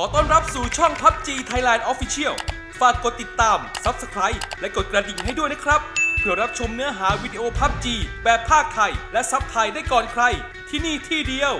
ขอต้อนรับสู่ช่อง PUBG Thailand Official ฝากกดติดตาม Subscribe และกดกระดิ่งให้ด้วยนะครับเพื่อรับชมเนื้อหาวิดีโอ PUBG แบบภาคไทยและซับไทยได้ก่อนใครที่นี่ที่เดียว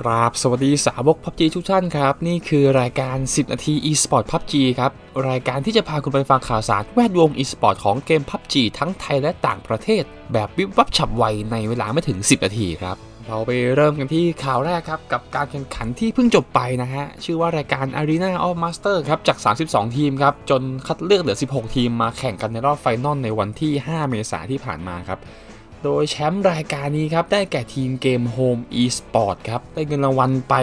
กราบสวัสดีสาวก PUBG ทุกท่านครับนี่คือรายการ10นาที eSport PUBG ครับรายการที่จะพาคุณไปฟังข่าวสารแวดวง eSport ของเกม PUBG ทั้งไทยและต่างประเทศแบบวิบวับฉับไวในเวลาไม่ถึง10นาทีครับเราไปเริ่มกันที่ข่าวแรกครับกับการแข่งขันที่เพิ่งจบไปนะฮะชื่อว่ารายการ Arena All Master ครับจาก32ทีมครับจนคัดเลือกเหลือ16ทีมมาแข่งกันในรอบไฟนอลในวันที่5เมษายนที่ผ่านมาครับโดยแชมป์รายการนี้ครับได้แก่ทีมเกม HOME eSports ครับได้เงินรางวัลไป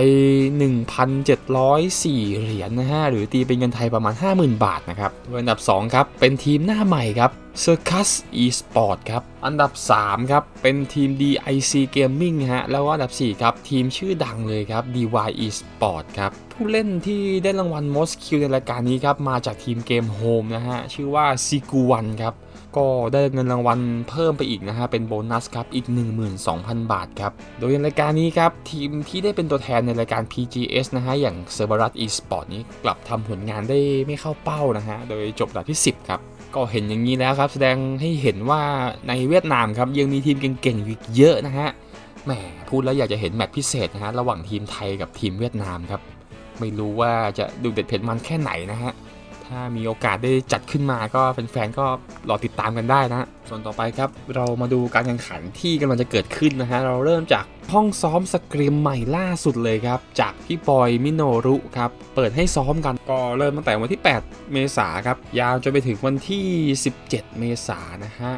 1,704 เหรียญนะฮะหรือตีเป็นเงินไทยประมาณ 50,000 บาทนะครับอันดับ2ครับเป็นทีมหน้าใหม่ครับ Sercus Esports ครับอันดับ3ครับเป็นทีม DIC Gaming ฮะแล้วก็อันดับ4ครับทีมชื่อดังเลยครับ DY eSports ครับผู้เล่นที่ได้รางวัล Most Kill ในรายการนี้ครับมาจากทีมเกม HOME นะฮะชื่อว่า CQ1 ครับก็ได้เงินรางวัลเพิ่มไปอีกนะฮะเป็นโบนัสครับอีก 12,000 บาทครับโดยในรายการนี้ครับทีมที่ได้เป็นตัวแทนในรายการ PGS นะฮะอย่าง Sercus Esports นี้กลับทำผลงานได้ไม่เข้าเป้านะฮะโดยจบอันดับที่10ครับก็เห็นอย่างนี้แล้วครับแสดงให้เห็นว่าในเวียดนามครับยังมีทีมเก่งๆอยู่เยอะนะฮะแหมพูดแล้วอยากจะเห็นแมตช์พิเศษนะฮะระหว่างทีมไทยกับทีมเวียดนามครับไม่รู้ว่าจะดูเด็ดเผ็ดมันแค่ไหนนะฮะถ้ามีโอกาสได้จัดขึ้นมาก็แฟนๆก็รอติดตามกันได้นะส่วนต่อไปครับเรามาดูการแข่งขันที่กำลังจะเกิดขึ้นนะฮะเราเริ่มจากห้องซ้อมสกรีมใหม่ล่าสุดเลยครับจากพี่บอยมิโนรุครับเปิดให้ซ้อมกันก็เริ่มตั้งแต่วันที่8เมษายนครับยาวจนไปถึงวันที่17เมษายนนะฮะ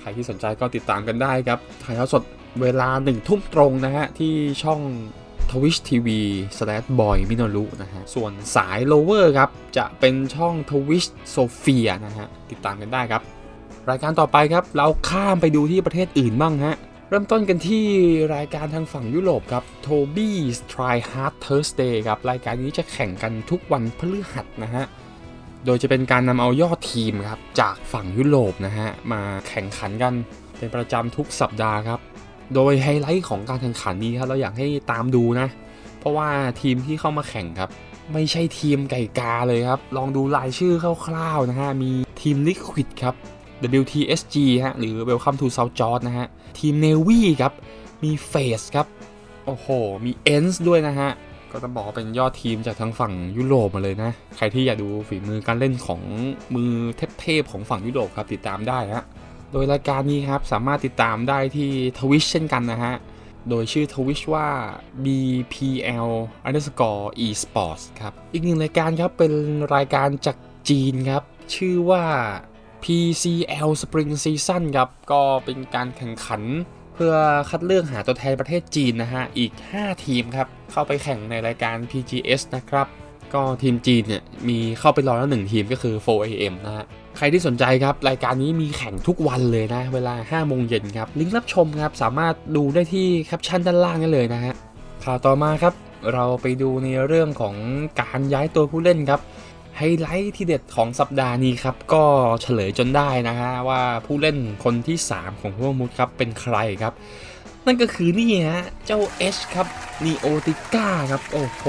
ใครที่สนใจก็ติดตามกันได้ครับถ่ายทอดสดเวลา1 ทุ่มตรงนะฮะที่ช่อง Twitch TV/boy minoru นะฮะส่วนสาย lower ครับจะเป็นช่อง Twitch Sophia นะฮะติดตามกันได้ครับรายการต่อไปครับเราข้ามไปดูที่ประเทศอื่นบ้างฮะเริ่มต้นกันที่รายการทางฝั่งยุโรปครับ Toby's Try Hard Thursday ครับรายการนี้จะแข่งกันทุกวันพฤหัสนะฮะโดยจะเป็นการนำเอายอดทีมครับจากฝั่งยุโรปนะฮะมาแข่งขันกันเป็นประจำทุกสัปดาห์ครับโดยไฮไลท์ของการแข่งขันนี้ครับเราอยากให้ตามดูนะเพราะว่าทีมที่เข้ามาแข่งครับไม่ใช่ทีมไก่กาเลยครับลองดูรายชื่อคร่าวๆนะฮะมีทีม Liquid ครับ WTSG ฮะหรือ Welcome to South Georgia นะฮะทีม Navy ครับมี Face ครับโอ้โหมี Ends ด้วยนะฮะก็ต้องบอกเป็นยอดทีมจากทางฝั่งยุโรปมาเลยนะใครที่อยากดูฝีมือการเล่นของมือเทพๆของฝั่งยุโรปครับติดตามได้ฮะโดยรายการนี้ครับสามารถติดตามได้ที่ Twitch เช่นกันนะฮะโดยชื่อ Twitch ว่า BPL eSports ครับอีกหนึ่งรายการครับเป็นรายการจากจีนครับชื่อว่า PCL Spring Season ครับก็เป็นการแข่งขันเพื่อคัดเลือกหาตัวแทนประเทศจีนนะฮะอีก5ทีมครับเข้าไปแข่งในรายการ PGS นะครับก็ทีมจีนเนี่ยมีเข้าไปรอแล้ว1 ทีมก็คือ 4AM นะฮะใครที่สนใจครับรายการนี้มีแข่งทุกวันเลยนะเวลา 5 โมงเย็นครับลิงก์รับชมครับสามารถดูได้ที่แคปชั่นด้านล่างได้เลยนะฮะข่าวต่อมาครับเราไปดูในเรื่องของการย้ายตัวผู้เล่นครับไฮไลท์ที่เด็ดของสัปดาห์นี้ครับก็เฉลยจนได้นะฮะว่าผู้เล่นคนที่3ของพวกมุดครับเป็นใครครับนั่นก็คือนี่ฮะเจ้า H ครับ Neotica ครับโอ้โห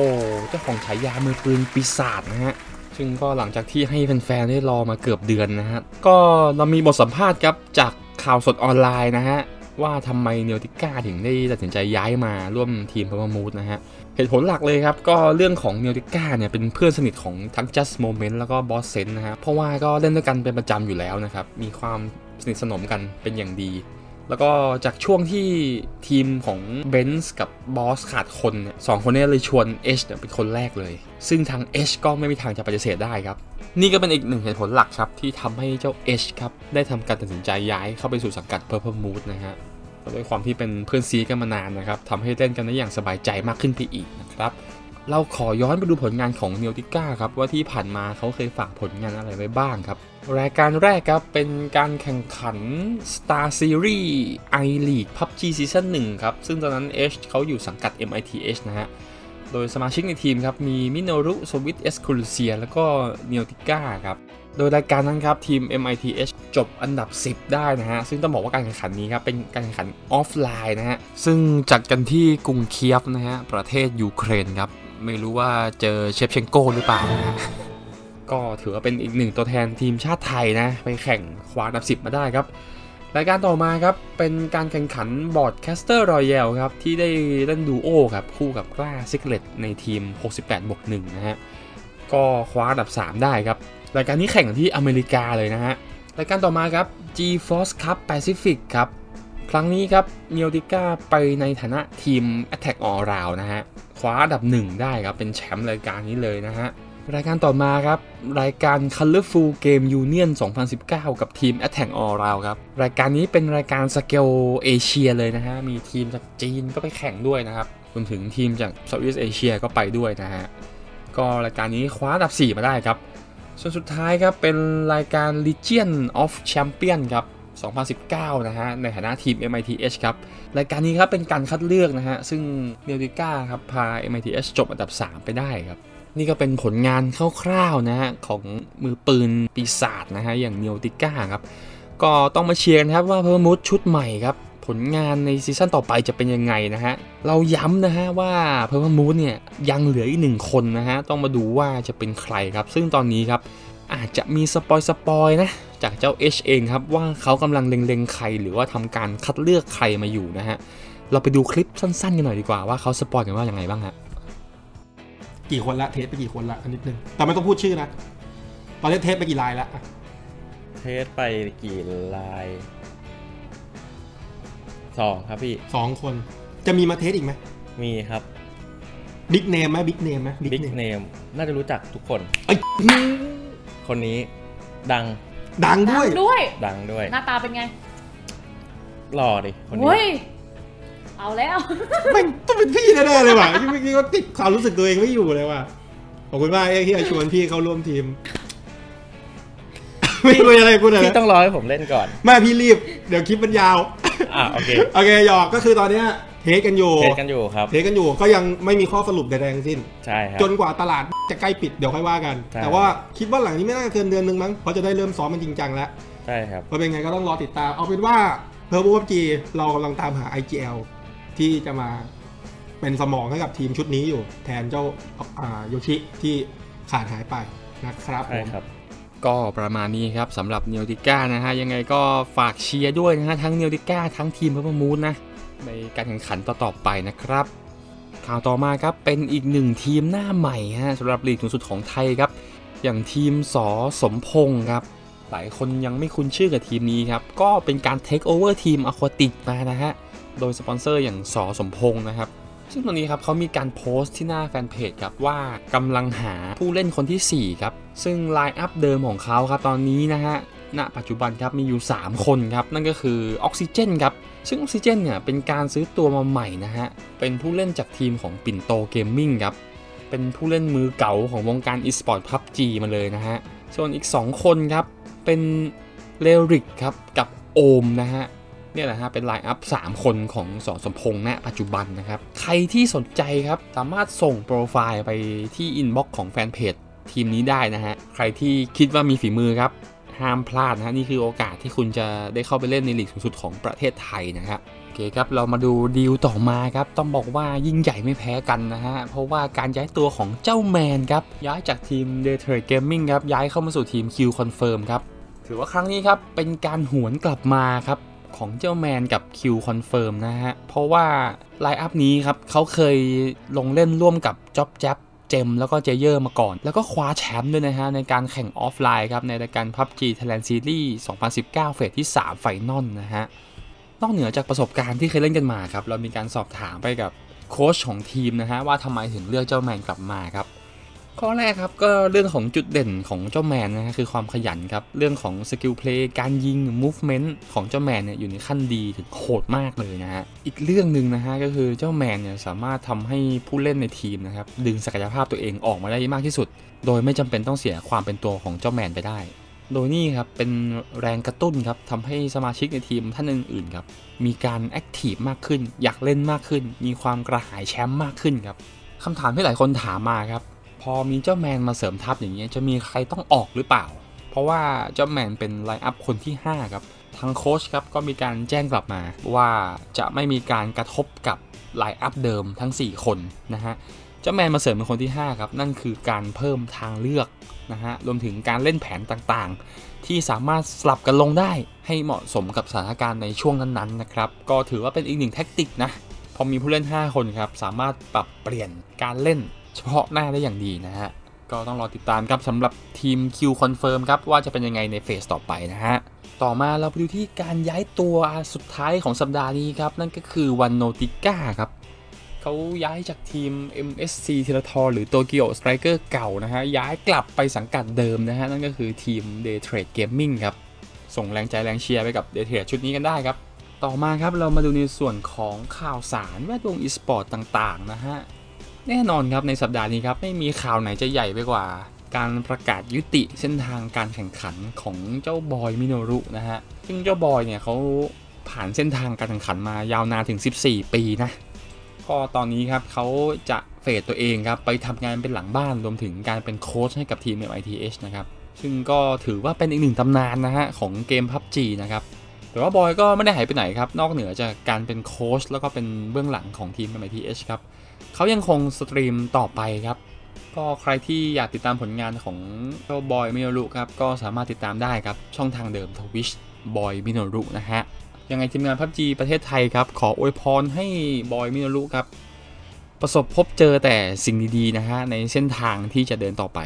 เจ้าของฉายามือปืนปีศาจนะฮะซึ่งก็หลังจากที่ให้แฟนๆได้รอมาเกือบเดือนนะฮะก็เรามีบทสัมภาษณ์ครับจากข่าวสดออนไลน์นะฮะว่าทำไมเนลติก้าถึงได้ตัดสินใจย้ายมาร่วมทีมพามามูดนะฮะเหตุผลหลักเลยครับก็เรื่องของเนลติก้าเนี่ยเป็นเพื่อนสนิทของทั้ง just moment แล้วก็บอสเซนนะฮะเพราะว่าก็เล่นด้วยกันเป็นประจำอยู่แล้วนะครับมีความสนิทสนมกันเป็นอย่างดีแล้วก็จากช่วงที่ทีมของเบนซ์กับบอสขาดคน2 คนนี้เลยชวน H เป็นคนแรกเลยซึ่งทาง H ก็ไม่มีทางจะปฏิเสธได้ครับนี่ก็เป็นอีกหนึ่งเหตุผลหลักครับที่ทำให้เจ้า H ครับได้ทำการตัดสินใจย้ายเข้าไปสู่สังกัด Purple Mood นะฮะด้วยความที่เป็นเพื่อนซีกันมานานนะครับทำให้เล่นกันได้อย่างสบายใจมากขึ้นไปอีกนะครับเราขอย้อนไปดูผลงานของเนลติก้าครับว่าที่ผ่านมาเขาเคยฝากผลงานอะไรไว้บ้างครับรายการแรกครับเป็นการแข่งขัน Star Series I-League PUBG Season 1 ครับซึ่งตอนนั้น H เขาอยู่สังกัด MITH นะฮะโดยสมาชิกในทีมครับมี Minoru, Swit, Excursia แล้วก็ Neotica ครับโดยรายการนั้นครับทีม MITH จบอันดับ10ได้นะฮะซึ่งต้องบอกว่าการแข่งขันนี้ครับเป็นการแข่งขันออฟไลน์นะฮะซึ่งจัดกันที่กรุงเคียฟนะฮะประเทศยูเครนครับ ไม่รู้ว่าเจอเชฟเชนโก้หรือเปล่า ก็ถือว่าเป็นอีกหนึ่งตัวแทนทีมชาติไทยนะไปแข่งคว้าอันดับ10มาได้ครับรายการต่อมาครับเป็นการแข่งขัน Broadcaster Royale ครับที่ได้เล่นดูโอครับคู่กับกล้าซิกเล็ตในทีม 68+1 นะฮะก็คว้าอันดับ3ได้ครับรายการนี้แข่งที่อเมริกาเลยนะฮะรายการต่อมาครับ G Force Cup Pacific ครับครั้งนี้ครับ Neotica ไปในฐานะทีม Attack All Round นะฮะคว้าอันดับ1ได้ครับเป็นแชมป์รายการนี้เลยนะฮะรายการต่อมาครับรายการ Colorful Game Union 2019 กับทีม Attack All Round ครับรายการนี้เป็นรายการสเกลเอเชียเลยนะฮะมีทีมจากจีนก็ไปแข่งด้วยนะครับรวมถึงทีมจาก Southeast Asia ก็ไปด้วยนะฮะก็รายการนี้คว้าอันดับ4มาได้ครับส่วนสุดท้ายครับเป็นรายการ Legion of Champions ครับ2019 นะฮะในฐานะทีม MITH ครับรายการนี้ครับเป็นการคัดเลือกนะฮะซึ่ง Neotica ครับพา MITH จบอันดับ3ไปได้ครับนี่ก็เป็นผลงานคร่าวๆนะฮะของมือปืนปีศาจนะฮะอย่าง Neotica ครับก็ต้องมาเชียร์นะครับว่าเพอร์มูดชุดใหม่ครับผลงานในซีซั่นต่อไปจะเป็นยังไงนะฮะเราย้ำนะฮะว่าเพอร์มูดเนี่ยยังเหลืออีก1คนนะฮะต้องมาดูว่าจะเป็นใครครับซึ่งตอนนี้ครับอาจจะมีสปอยนะจากเจ้า H เองครับว่าเขากำลังเล็งใครหรือว่าทำการคัดเลือกใครมาอยู่นะฮะเราไปดูคลิปสั้นๆกันหน่อยดีกว่าว่าเขาสปอยกันว่าอย่างไรบ้างฮะกี่คนละเทสไปกี่คนละนิดนึงแต่ไม่ต้องพูดชื่อนะตอนนี้เทสไปกี่ลายละเทสไปกี่ลาย2ครับพี่2คนจะมีมาเทสอีกไหมมีครับบิ๊กเนมไหมบิ๊กเนมไหมบิ๊กเนมน่าจะรู้จักทุกคนคนนี้ดังด้วยหน้าตาเป็นไงหล่อดิคนนี้เอาแล้วมันต้องเป็นพี่แน่ๆเลยว่ะเมื่อกี้ก็ติดความรู้สึกตัวเองไม่อยู่เลยว่ะขอบคุณมากที่ชวนพี่เข้าร่วมทีมไม่คุยอะไรกูเลยพี่ต้องรอให้ผมเล่นก่อนไม่พี่รีบเดี๋ยวคลิปมันยาวโอเคหยอกก็คือตอนนี้เทสกันอยู่ครับเทสกันอยู่ก็ยังไม่มีข้อสรุปใดๆทั้งสิ้นใช่ครับจนกว่าตลาดจะใกล้ปิดเดี๋ยวค่อยว่ากันแต่ว่าคิดว่าหลังนี้ไม่น่าจะเกินเดือนนึงมั้งเพราะจะได้เริ่มซ้อมมันจริงจังแล้วใช่ครับว่าเป็นไงก็ต้องรอติดตามเอาเป็นว่าเพอร์โบพับจีเรากำลังตามหา IGL ที่จะมาเป็นสมองให้กับทีมชุดนี้อยู่แทนเจ้าโยชิที่ขาดหายไปนะครับผมก็ประมาณนี้ครับสำหรับ Neotica นะฮะยังไงก็ฝากเชียร์ด้วยนะฮะทั้ง Neotica ทั้งทีม Purple Moon นะในการแข่งขันต่อไปนะครับข่าวต่อมาครับเป็นอีกหนึ่งทีมหน้าใหม่ฮะสำหรับลีกสูงสุดของไทยครับอย่างทีมส.สมพงษ์ครับหลายคนยังไม่คุ้นชื่อกับทีมนี้ครับก็เป็นการเทคโอเวอร์ทีมอควาติกมานะฮะโดยสปอนเซอร์อย่างส.สมพงษ์นะครับซึ่งตรงนี้ครับเขามีการโพสต์ที่หน้าแฟนเพจครับว่ากำลังหาผู้เล่นคนที่4ครับซึ่งไลน์อัพเดิมของเขาครับตอนนี้นะฮะณปัจจุบันครับมีอยู่3คนครับนั่นก็คือออกซิเจนครับซึ่งออกซิเจนเนี่ยเป็นการซื้อตัวมาใหม่นะฮะเป็นผู้เล่นจากทีมของปิ่นโตเกมมิ่งครับเป็นผู้เล่นมือเก่าของวงการ eSport PUBG มาเลยนะฮะส่วนอีก2คนครับเป็นเลริกครับกับโอมนะฮะนี่แหละฮะเป็นไลน์อัพ3คนของส.สมพงษ์ณปัจจุบันนะครับใครที่สนใจครับสามารถส่งโปรไฟล์ไปที่อินบ็อกซ์ของแฟนเพจทีมนี้ได้นะฮะใครที่คิดว่ามีฝีมือครับห้ามพลาดนะฮะนี่คือโอกาสที่คุณจะได้เข้าไปเล่นในลีกสูงสุดของประเทศไทยนะครับโอเคครับเรามาดูดีลต่อมาครับต้องบอกว่ายิ่งใหญ่ไม่แพ้กันนะฮะเพราะว่าการย้ายตัวของเจ้าแมนครับย้ายจากทีม Day Trade Gaming ครับย้ายเข้ามาสู่ทีม Q Confirm ครับถือว่าครั้งนี้ครับเป็นการหวนกลับมาครับของเจ้าแมนกับ Q Confirm นะฮะเพราะว่าไลน์อัพนี้ครับเขาเคยลงเล่นร่วมกับจ๊อบแจ๊บเจมแล้วก็เจเยอร์มาก่อนแล้วก็คว้าแชมป์ด้วยนะฮะในการแข่งออฟไลน์ครับในรายการ PUBG Thailand Series 2019 เฟสที่3ไฟนอลนะฮะนอกเหนือจากประสบการณ์ที่เคยเล่นกันมาครับเรามีการสอบถามไปกับโค้ชของทีมนะฮะว่าทำไมถึงเลือกเจ้าแมนกลับมาครับข้อแรกครับก็เรื่องของจุดเด่นของเจ้าแมนนะฮะคือความขยันครับเรื่องของสกิลเพลย์การยิง movement ของเจ้าแมนเนี่ยอยู่ในขั้นดีถึงโหดมากเลยนะฮะอีกเรื่องหนึ่งนะฮะก็คือเจ้าแมนเนี่ยสามารถทำให้ผู้เล่นในทีมนะครับดึงศักยภาพตัวเองออกมาได้มากที่สุดโดยไม่จำเป็นต้องเสียความเป็นตัวของเจ้าแมนไปได้โดยนี่ครับเป็นแรงกระตุ้นครับทำให้สมาชิกในทีมท่านอื่นๆครับมีการแอคทีฟมากขึ้นอยากเล่นมากขึ้นมีความกระหายแชมป์มากขึ้นครับคำถามที่หลายคนถามมาครับพอมีเจ้าแมนมาเสริมทัพอย่างนี้จะมีใครต้องออกหรือเปล่าเพราะว่าเจ้าแมนเป็นไลน์อัพคนที่5ครับทางโค้ชครับก็มีการแจ้งกลับมาว่าจะไม่มีการกระทบกับไลน์อัพเดิมทั้ง4คนนะฮะ เจ้าแมนมาเสริมเป็นคนที่5ครับนั่นคือการเพิ่มทางเลือกนะฮะรวมถึงการเล่นแผนต่างๆที่สามารถสลับกันลงได้ให้เหมาะสมกับสถานการณ์ในช่วงนั้นๆนะครับก็ถือว่าเป็นอีกหนึ่งแท็กติกนะพอมีผู้เล่น5คนครับสามารถปรับเปลี่ยนการเล่นเฉพาะหน้าได้อย่างดีนะฮะก็ต้องรอติดตามครับสำหรับทีม Q Confirm ครับว่าจะเป็นยังไงในเฟสต่อไปนะฮะต่อมาเราไปดูที่การย้ายตัวสุดท้ายของสัปดาห์นี้ครับนั่นก็คือวันNeoticaครับเขาย้ายจากทีม MSC ธีรทรหรือโตเกียวสไตรเกอร์เก่านะฮะย้ายกลับไปสังกัดเดิมนะฮะนั่นก็คือทีม Day Trade Gaming ครับส่งแรงใจแรงเชียร์ไปกับ Day Trade ชุดนี้กันได้ครับต่อมาครับเรามาดูในส่วนของข่าวสารแวดวง eSport ต่างๆนะฮะแน่นอนครับในสัปดาห์นี้ครับไม่มีข่าวไหนจะใหญ่ไปกว่าการประกาศยุติเส้นทางการแข่งขันของเจ้าบอยมิโนรุนะฮะซึ่งเจ้าบอยเนี่ยเขาผ่านเส้นทางการแข่งขันมายาวนานถึง14ปีนะก็ตอนนี้ครับเขาจะเฟดตัวเองครับไปทำงานเป็นหลังบ้านรวมถึงการเป็นโค้ชให้กับทีม MITH นะครับซึ่งก็ถือว่าเป็นอีกหนึ่งตำนานนะฮะของเกม PUBG นะครับแต่ว่าบอยก็ไม่ได้หายไปไหนครับนอกเหนือจากการเป็นโค้ชแล้วก็เป็นเบื้องหลังของทีม MITH ครับเขายังคงสตรีมต่อไปครับก็ใครที่อยากติดตามผลงานของเจ้าบอยมิโนรุครับก็สามารถติดตามได้ครับช่องทางเดิม Twitch บอยมิโนรุนะฮะยังไงทีมงาน PUBG ประเทศไทยครับขออวยพรให้บอยมิโนรุครับประสบพบเจอแต่สิ่งดีๆนะฮะในเส้นทางที่จะเดินต่อไป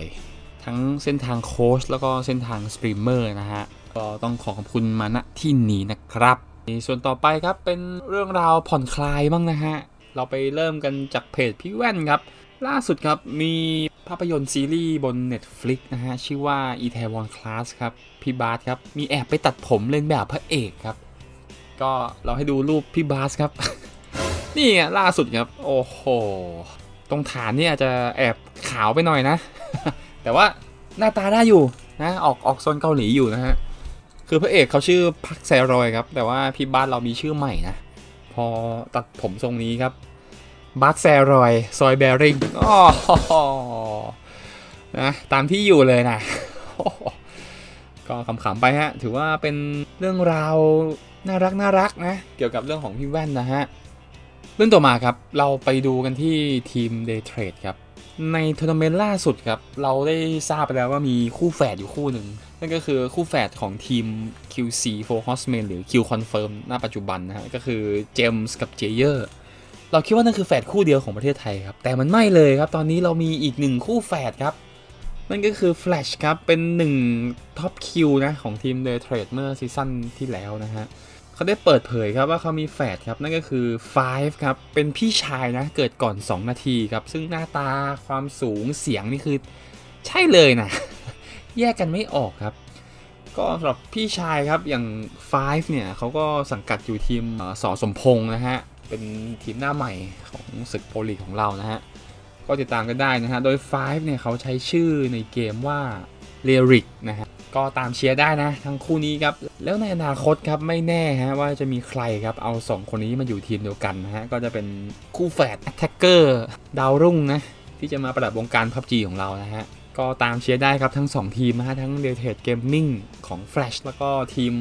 ทั้งเส้นทางโค้ชแล้วก็เส้นทางสตรีมเมอร์นะฮะก็ต้องขอขอบคุณมาณที่นี้นะครับส่วนต่อไปครับเป็นเรื่องราวผ่อนคลายบ้างนะฮะเราไปเริ่มกันจากเพจพี่แว่นครับล่าสุดครับมีภาพยนตร์ซีรีส์บน Netflix นะฮะชื่อว่า Itaewon Class ครับพี่บาสครับมีแอบไปตัดผมเล่นแบบพระเอกครับก็เราให้ดูรูปพี่บาสครับ นี่ไงล่าสุดครับโอ้โหตรงฐานนี่อาจจะแอบขาวไปหน่อยนะ แต่ว่าหน้าตาได้อยู่นะออกโซนเกาหลีอยู่นะฮะคือพระเอกเขาชื่อพักแซรอยครับแต่ว่าพี่บาสเรามีชื่อใหม่นะพอตัดผมทรงนี้ครับบัสแซรอยซอยแบริงอ๋อนะตามที่อยู่เลยนะก็ขำๆไปฮะถือว่าเป็นเรื่องราวน่ารักนะเกี่ยวกับเรื่องของพี่แว่นนะฮะเรื่องต่อมาครับเราไปดูกันที่ทีม Day Trade ครับในทัวร์นาเมนต์ล่าสุดครับเราได้ทราบไปแล้วว่ามีคู่แฝดอยู่คู่หนึ่งนั่นก็คือคู่แฝดของทีม QC Focusman หรือ Q Confirm ณปัจจุบันนะฮะก็คือเจมส์กับเจเยอร์เราคิดว่านั่นคือแฝดคู่เดียวของประเทศไทยครับแต่มันไม่เลยครับตอนนี้เรามีอีกหนึ่งคู่แฝดครับนั่นก็คือ Flash ครับเป็น1ท็อปคิวนะของทีม Day Trade เมื่อซีซั่นที่แล้วนะฮะเขาได้เปิดเผยครับว่าเขามีแฝดครับนั่นก็คือ Five ครับเป็นพี่ชายนะเกิดก่อน2นาทีครับซึ่งหน้าตาความสูงเสียงนี่คือใช่เลยนะ แยกกันไม่ออกครับก็สำหรับพี่ชายครับอย่าง Five เนี่ยเขาก็สังกัดอยู่ทีมสอสมพงษ์นะฮะเป็นทีมหน้าใหม่ของศึกโปรลีกของเรานะฮะก็ติดตามกันได้นะฮะโดย Five เนี่ยเขาใช้ชื่อในเกมว่า Lyric นะฮะก็ตามเชียร์ได้นะทั้งคู่นี้ครับแล้วในอนาคตครับไม่แน่ฮะว่าจะมีใครครับเอา2คนนี้มาอยู่ทีมเดียวกันนะฮะก็จะเป็นคู่แฝด Attacker ดาวรุ่งนะที่จะมาประดับวงการ PUBG ของเรานะฮะก็ตามเชียร์ได้ครับทั้ง2ทีมนะฮะทั้ง Day Trade Gaming ของ Flash แล้วก็ทีม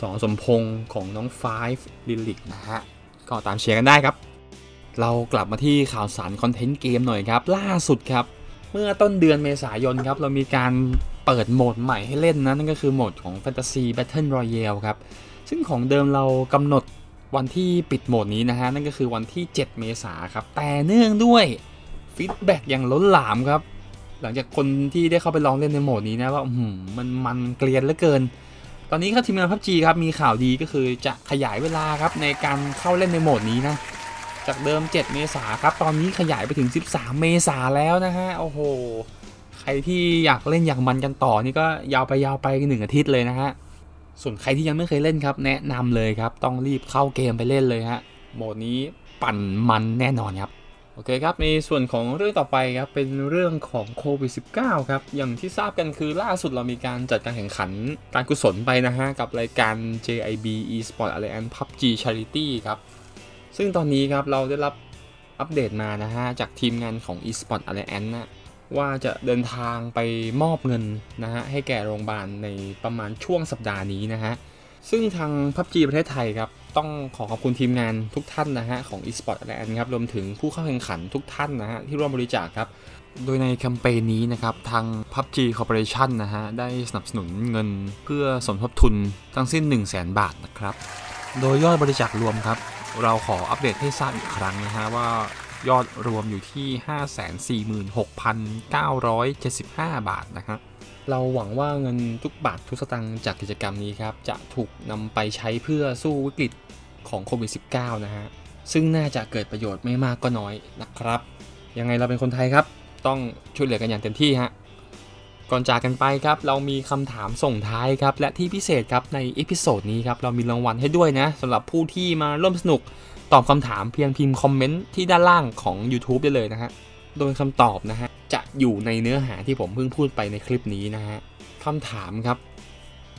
สองสมพงษ์ของน้อง Five Lyric นะฮะก็ตามเชียร์กันได้ครับเรากลับมาที่ข่าวสารคอนเทนต์เกมหน่อยครับล่าสุดครับเมื่อต้นเดือนเมษายนครับเรามีการเปิดโหมดใหม่ให้เล่นนะนั่นก็คือโหมดของ Fantasy Battle Royale ครับซึ่งของเดิมเรากำหนดวันที่ปิดโหมดนี้นะฮะนั่นก็คือวันที่7เมษายนครับแต่เนื่องด้วยฟีดแบ็กอย่างล้นหลามครับหลังจากคนที่ได้เข้าไปลองเล่นในโหมดนี้นะว่ามันเกลียนเหลือเกินตอนนี้ครับทีมงาน PUBG ครับมีข่าวดีก็คือจะขยายเวลาครับในการเข้าเล่นในโหมดนี้นะจากเดิม7เมษายนครับตอนนี้ขยายไปถึง13เมษายนแล้วนะฮะโอ้โหใครที่อยากเล่นอย่างมันกันต่อนี่ก็ยาวไป1อาทิตย์เลยนะฮะส่วนใครที่ยังไม่เคยเล่นครับแนะนำเลยครับต้องรีบเข้าเกมไปเล่นเลยฮะโหมดนี้ปั่นมันแน่นอนครับโอเคครับในส่วนของเรื่องต่อไปครับเป็นเรื่องของโควิด -19 ครับอย่างที่ทราบกันคือล่าสุดเรามีการจัดการแข่งขันการกุศลไปนะฮะกับรายการ JIB Esport Alliance PUBG Charity ครับซึ่งตอนนี้ครับเราได้รับอัปเดตมานะฮะจากทีมงานของ Esport Alliance นะว่าจะเดินทางไปมอบเงินนะฮะให้แก่โรงพยาบาลในประมาณช่วงสัปดาห์นี้นะฮะซึ่งทาง PUBG ประเทศไทยครับ ต้องขอขอบคุณทีมงานทุกท่านนะฮะของ Esport Alliance ครับรวมถึงผู้เข้าแข่งขันทุกท่านนะฮะที่ร่วมบริจาคครับโดยในแคมเปญนี้นะครับทาง PUBG Corporation นะฮะได้สนับสนุนเงินเพื่อสมทบทุนทั้งสิ้น 100,000 บาทนะครับโดยยอดบริจาครวมครับเราขออัปเดตให้ทราบอีกครั้งนะฮะว่ายอดรวมอยู่ที่ 546,975 บาทนะฮะเราหวังว่าเงินทุกบาททุกสตางค์จากกิจกรรมนี้ครับจะถูกนำไปใช้เพื่อสู้วิกฤตของโควิด -19 นะฮะซึ่งน่าจะเกิดประโยชน์ไม่มากก็น้อยนะครับยังไงเราเป็นคนไทยครับต้องช่วยเหลือกันอย่างเต็มที่ฮะก่อนจากกันไปครับเรามีคำถามส่งท้ายครับและที่พิเศษครับในเอพิโซดนี้ครับเรามีรางวัลให้ด้วยนะสำหรับผู้ที่มาร่วมสนุกตอบคำถามเพียงพิมพ์คอมเมนต์ที่ด้านล่างของ YouTube ได้เลยนะฮะโดยคำตอบนะฮะจะอยู่ในเนื้อหาที่ผมเพิ่งพูดไปในคลิปนี้นะฮะคำถามครับ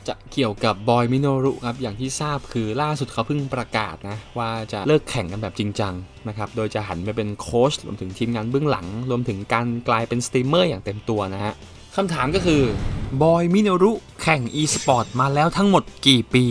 จะเกี่ยวกับบอยมิโนรุครับอย่างที่ทราบคือล่าสุดเขาเพิ่งประกาศนะว่าจะเลิกแข่งกันแบบจริงจังนะครับโดยจะหันไปเป็นโค้ชรวมถึงทีมงานเบื้องหลังรวมถึงการกลายเป็นสตรีมเมอร์อย่างเต็มตัวนะฮะคำถามก็คือบอยมิโนรุแข่ง e-sport มาแล้วทั้งหมดกี่ปี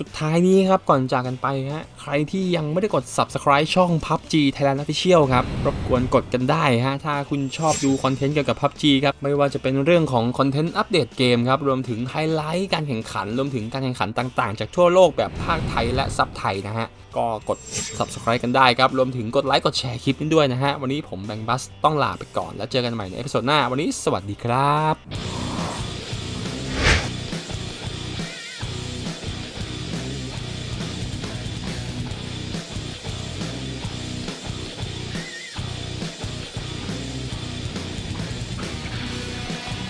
สุดท้ายนี้ครับก่อนจากกันไปฮะใครที่ยังไม่ได้กด Subscribe ช่อง PUBG Thailand Official ครับรบกวนกดกันได้ฮะถ้าคุณชอบดูคอนเทนต์เกี่ยวกับ PUBG ครับไม่ว่าจะเป็นเรื่องของคอนเทนต์อัปเดตเกมครับรวมถึงไฮไลท์การแข่งขันรวมถึงการแข่งขันต่างๆจากทั่วโลกแบบภาคไทยและซับไทยนะฮะก็กด Subscribe กันได้ครับรวมถึงกดไลค์กดแชร์คลิปนี้ด้วยนะฮะวันนี้ผมแบงค์บัสต้องลาไปก่อนแล้วเจอกันใหม่ในเอพิโซดหน้าวันนี้สวัสดีครับ